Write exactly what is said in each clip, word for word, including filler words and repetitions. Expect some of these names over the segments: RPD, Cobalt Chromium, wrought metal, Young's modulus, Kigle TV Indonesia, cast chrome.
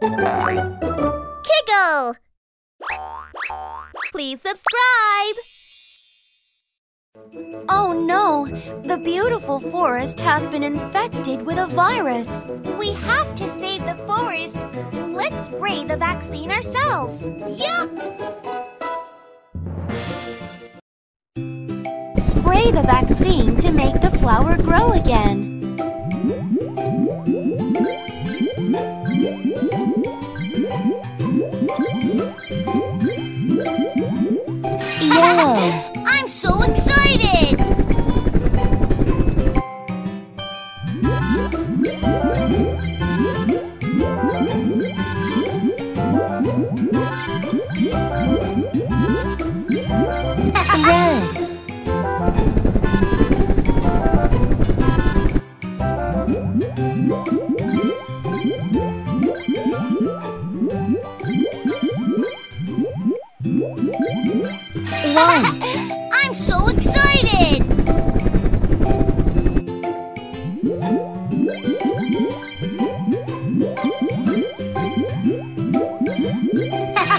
Kigle! Please subscribe! Oh no! The beautiful forest has been infected with a virus. We have to save the forest. Let's spray the vaccine ourselves. Yup! Spray the vaccine to make the flower grow again. Yeah. I'm so excited! I'm so excited!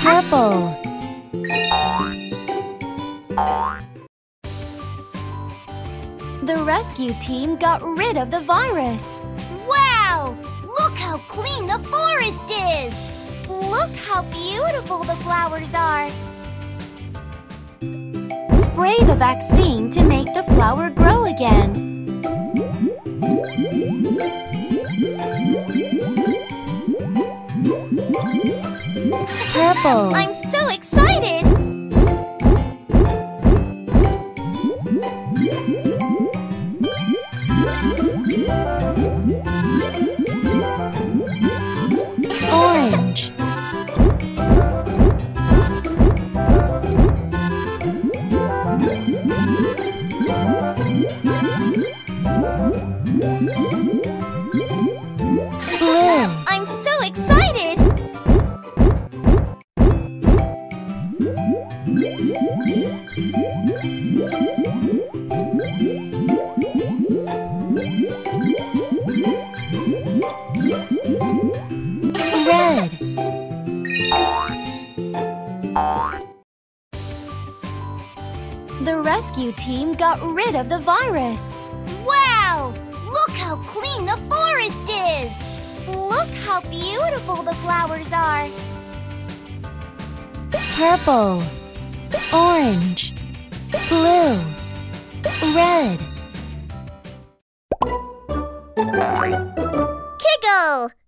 Purple. The rescue team got rid of the virus. Wow! Look how clean the forest is! Look how beautiful the flowers are! Spray the vaccine to make the flower grow again. Purple. I'm so excited! Orange. I'm so excited! Red. The rescue team got rid of the virus. Wow! Look how clean the forest is! Look how beautiful the flowers are! Purple, orange, blue, red. Kigle!